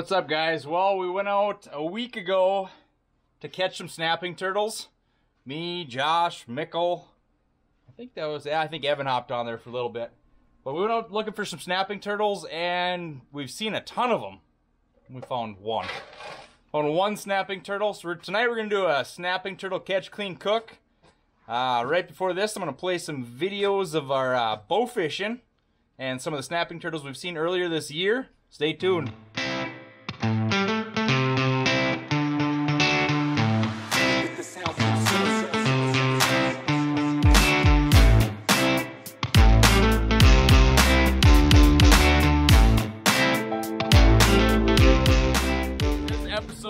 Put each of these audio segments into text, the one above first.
What's up, guys? Well, we went out a week ago to catch some snapping turtles. Me, Josh, Mickle. I think Evan hopped on there for a little bit. But we went out looking for some snapping turtles, and we've seen a ton of them. We found one. Found one snapping turtle. So tonight we're going to do a snapping turtle catch, clean, cook. Right before this, I'm going to play some videos of our bow fishing and some of the snapping turtles we've seen earlier this year. Stay tuned.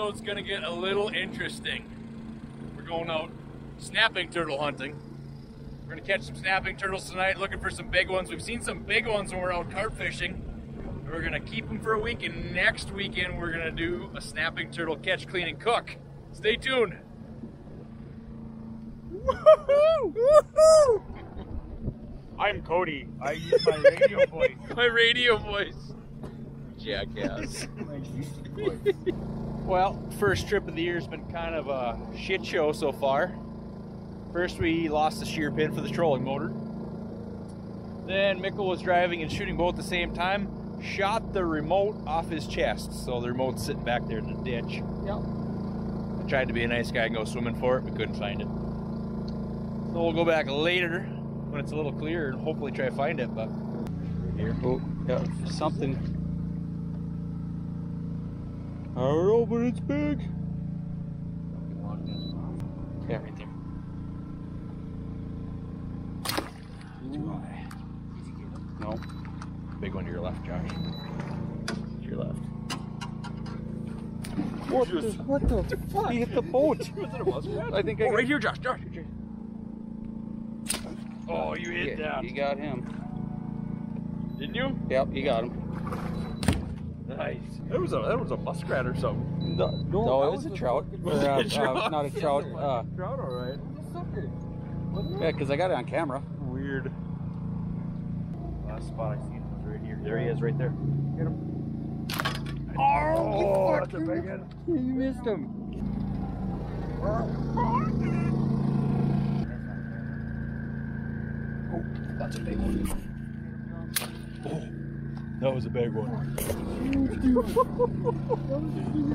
It's gonna get a little interesting. We're going out snapping turtle hunting. We're gonna catch some snapping turtles tonight, looking for some big ones. We've seen some big ones when we're out carp fishing. We're gonna keep them for a week, and next weekend we're gonna do a snapping turtle catch, clean, and cook. Stay tuned. Woohoo! Woohoo! I'm Cody. I use my radio voice. My radio voice. Jackass. My voice. Well, first trip of the year has been kind of a shit show so far. First, we lost the shear pin for the trolling motor. Then Mickle was driving and shooting both at the same time, shot the remote off his chest. So the remote's sitting back there in the ditch. Yep. I tried to be a nice guy and go swimming for it, but couldn't find it. So we'll go back later when it's a little clearer and hopefully try to find it, but... Here. Oh, yeah, something. I don't know, but it's big. Yeah, right there. Too high. No. Big one to your left, Josh. To your left. What the fuck? He hit the boat. Was it a muskrat? I think I got... Right here, Josh. Josh. Oh, you hit that. You got him. Didn't you? Yep, you got him. Nice. That was a muskrat or something. No, it was a trout. Not a trout. Trout, all right. Yeah, because I got it on camera. Weird. Last spot I seen was right here. There he is, right there. Get him. Oh, that's a big one. You missed him. Oh, that's a big one. Oh. That was a big one.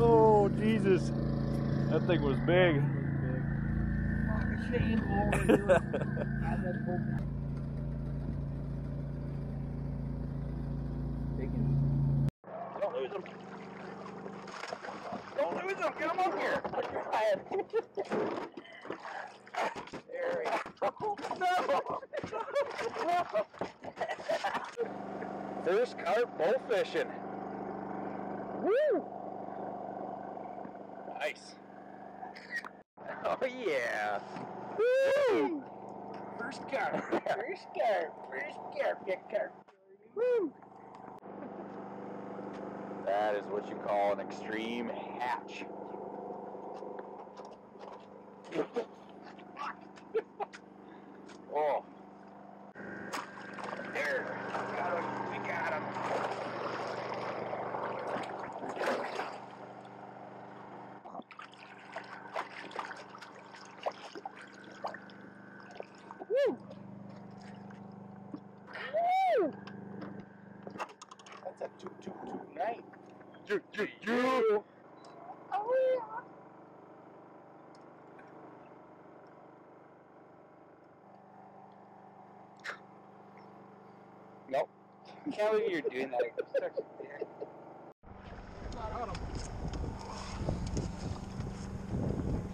Oh, Jesus. That thing was big. Don't lose him. Don't lose him. Get him up here. There we go. No. First carp bow fishing. Woo! Nice. Oh yeah. Woo! First carp. First carp. First carp. Get carp. Woo! That is what you call an extreme hatch. Oh. There. Got him. Got him. Woo! Woo! That's a 2-2-2-9. You. Nope. I can't believe you're doing that. It's not on him. Is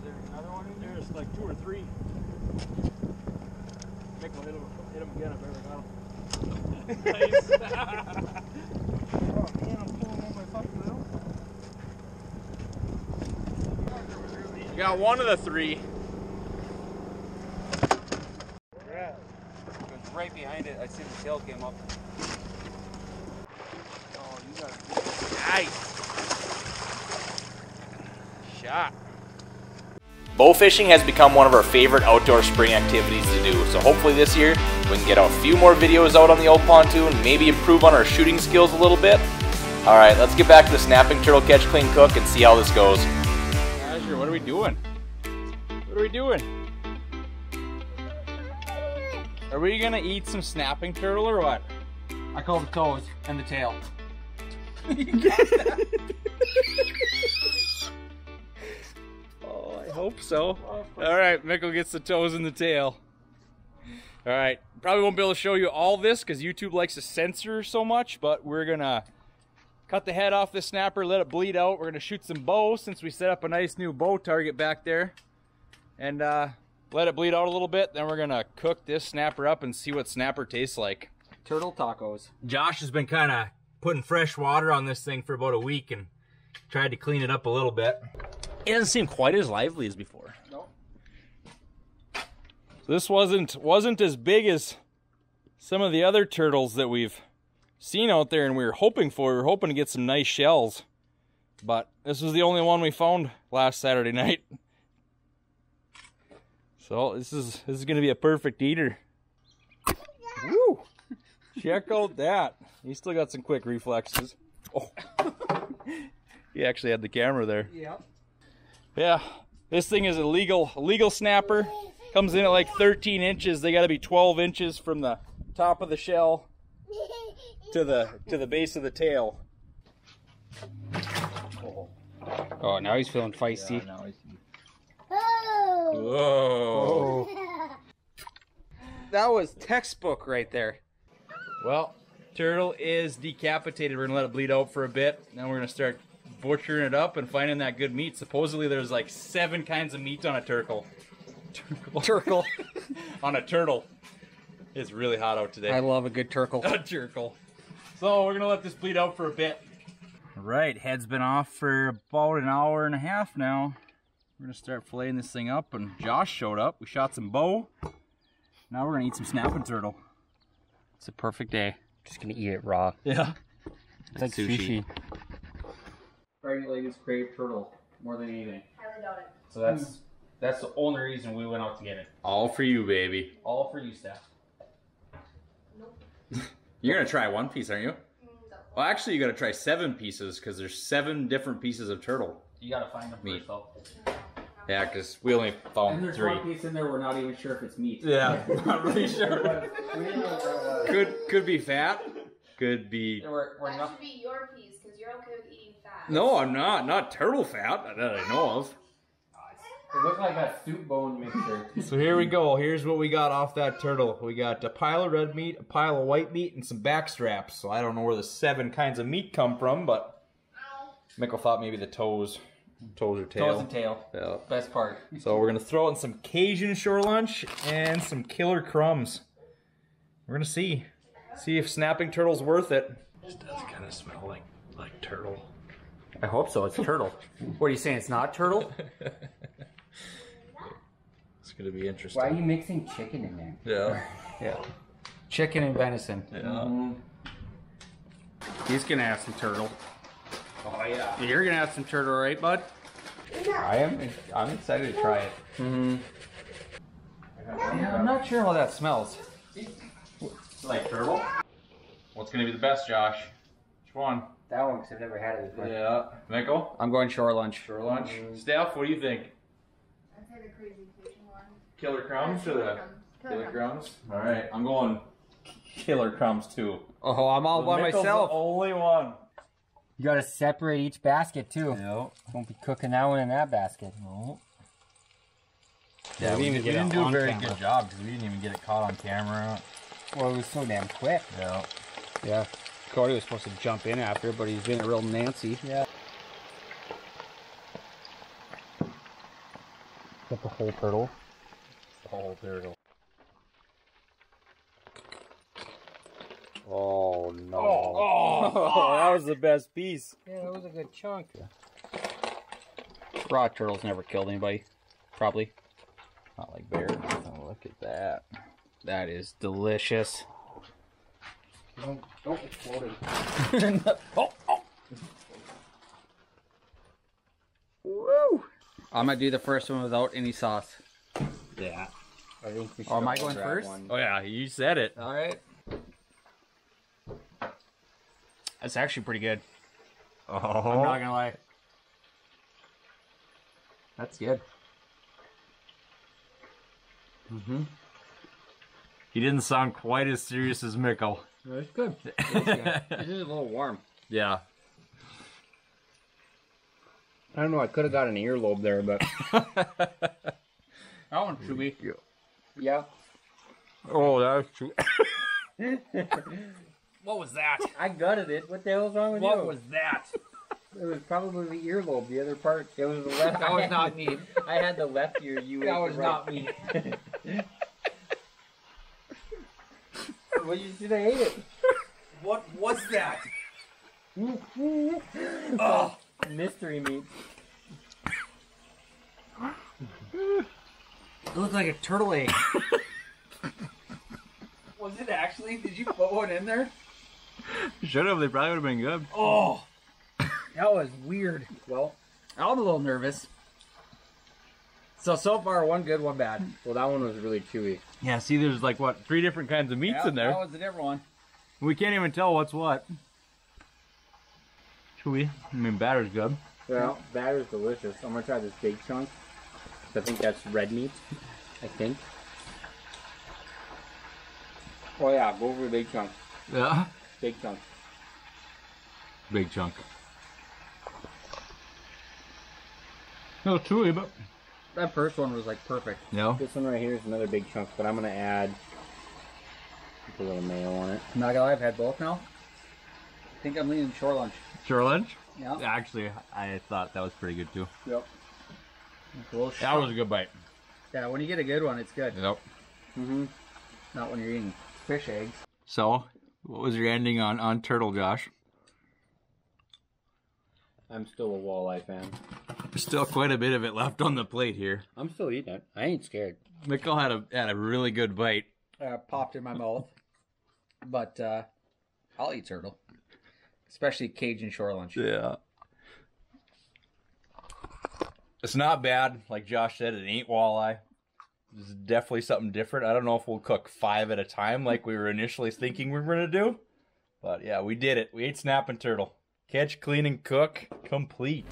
there another one in there? There's like 2 or 3. Mick will hit him again if I ever got him. Nice. Oh man, I'm pulling on my fucking little. You got one of the 3. It was right behind it. I see the tail came up. Nice shot. Bow fishing has become one of our favorite outdoor spring activities to do, so hopefully this year we can get a few more videos out on the old pontoon, maybe improve on our shooting skills a little bit. Alright, let's get back to the snapping turtle catch, clean, cook, and see how this goes. Azure, what are we doing? What are we doing? Are we gonna eat some snapping turtle or what? I call the toes and the tail. You got that? Oh, I hope so. Alright, Mikkel gets the toes and the tail. Alright, probably won't be able to show you all this because YouTube likes to censor so much, but we're gonna cut the head off this snapper, let it bleed out. We're gonna shoot some bow since we set up a nice new bow target back there. And let it bleed out a little bit, then we're gonna cook this snapper up and see what snapper tastes like. Turtle tacos. Josh has been kind of putting fresh water on this thing for about a week and tried to clean it up a little bit. It doesn't seem quite as lively as before. No. So this wasn't as big as some of the other turtles that we've seen out there and we were hoping for. We were hoping to get some nice shells, but this was the only one we found last Saturday night. So this is gonna be a perfect eater. Woo! Check out that. He still got some quick reflexes. Oh, he actually had the camera there. Yeah. Yeah. This thing is a legal snapper. Comes in at like 13 inches. They got to be 12 inches from the top of the shell to the base of the tail. Oh, now he's feeling feisty. Yeah, now he's... Whoa! That was textbook right there. Well, turtle is decapitated. We're gonna let it bleed out for a bit. Then we're gonna start butchering it up and finding that good meat. Supposedly there's like 7 kinds of meat on a turtle. Turtle. On a turtle. It's really hot out today. I love a good turtle. A turtle. So we're gonna let this bleed out for a bit. All right, head's been off for about an hour and a half now. We're gonna start filleting this thing up, and Josh showed up. We shot some bow. Now we're gonna eat some snapping turtle. It's a perfect day. Just gonna eat it raw. Yeah. It's like sushi. Pregnant ladies crave turtle more than anything. I really doubt it. So that's the only reason we went out to get it. All for you, baby. All for you, Steph. Nope. You're gonna try 1 piece, aren't you? No. Well, actually, you gotta try 7 pieces because there's 7 different pieces of turtle. You gotta find them first, though. Yeah, because we only found 3. And there's 1 piece in there, we're not even sure if it's meat. Yeah, we're not really sure. Could be fat, could be... That should be your piece, because you're okay with eating fat. No, I'm not. Not turtle fat, that I know of. It looked like a soup bone mixture. So here we go. Here's what we got off that turtle. We got a pile of red meat, a pile of white meat, and some back straps. So I don't know where the 7 kinds of meat come from, but... Mikkel thought maybe the toes... Toes or tail. Toes and tail. Yeah. Best part. So we're going to throw in some Cajun shore lunch and some killer crumbs. We're going to see. See if snapping turtle's worth it. This does kind of smell like turtle. I hope so. It's turtle. What are you saying? It's not turtle? It's going to be interesting. Why are you mixing chicken in there? Yeah. Yeah. Chicken and venison. Yeah. He's going to have some turtle. Oh yeah. You're gonna have some turtle, right, bud? I'm excited to try it. Mm-hmm. Yeah, I'm not sure how that smells. Like turtle? What's gonna be the best, Josh? Which one? That one, because I've never had it before. Yeah. Mikkel? I'm going shore lunch. Shore lunch? Mm-hmm. Steph, what do you think? I'd say the crazy Cajun one. Killer crumbs or the... Killer crumbs? Alright, I'm going killer crumbs too. Oh, I'm all by myself. The only one. You gotta separate each basket too. Nope. Don't be cooking that one in that basket. Nope. Yeah, we didn't do a very good job because we didn't even get it caught on camera. Well, it was so damn quick. Yeah. Yeah. Cody was supposed to jump in after, but he's been a real Nancy. Yeah. Got the whole turtle. The whole turtle. Oh no. Oh, that was the best piece. Yeah, that was a good chunk. Yeah. Raw turtle's never killed anybody. Probably. Not like bear. Oh, look at that. That is delicious. Don't explode it. Oh. Woo! I'm gonna do the first one without any sauce. Yeah. I think we should. Oh, am I going first? One. Oh yeah, you said it. Alright. That's actually pretty good. Oh. I'm not gonna lie. That's good. Mm-hmm. He didn't sound quite as serious as Mikkel. No, it's good. It's good. It's just a little warm. Yeah. I don't know. I could have got an earlobe there, but that one's chewy. Yeah. Oh, that was chewy. What was that? I gutted it. What the hell's wrong with you? What was that? It was probably the earlobe. The other part. It was the left. That was not me. I had the left ear. You. That was not me. Well, you should have ate it. What was that? Oh, mystery meat. It looked like a turtle egg. Was it actually? Did you put one in there? Should have. They probably would have been good. Oh, that was weird. Well, I'm a little nervous. So far, one good, one bad. Well, that one was really chewy. Yeah, see, there's like, what, 3 different kinds of meats in there. That was a different one. We can't even tell what's what. Chewy. I mean, batter's good. Well, batter's delicious. I'm going to try this big chunk. I think that's red meat, I think. Oh, yeah, go for the big chunk. Yeah? Big chunk. Big chunk. A little chewy, but... That first one was like perfect. No. This one right here is another big chunk, but I'm gonna add a little mayo on it. I'm not gonna lie, I've had both now. I think I'm leaning shore lunch. Shore lunch? Yeah. Actually, I thought that was pretty good too. Yep. That was a good bite. Yeah, when you get a good one, it's good. Yep. Mhm. Not when you're eating fish eggs. So, what was your ending on turtle, Josh? I'm still a walleye fan. There's still quite a bit of it left on the plate here. I'm still eating it. I ain't scared. Mikkel had a really good bite. Popped in my mouth. But I'll eat turtle. Especially Cajun shore lunch. Yeah. It's not bad. Like Josh said, it ain't walleye. This is definitely something different. I don't know if we'll cook 5 at a time like we were initially thinking we were going to do. But yeah, we did it. We ate snapping turtle. Catch, clean, and cook complete.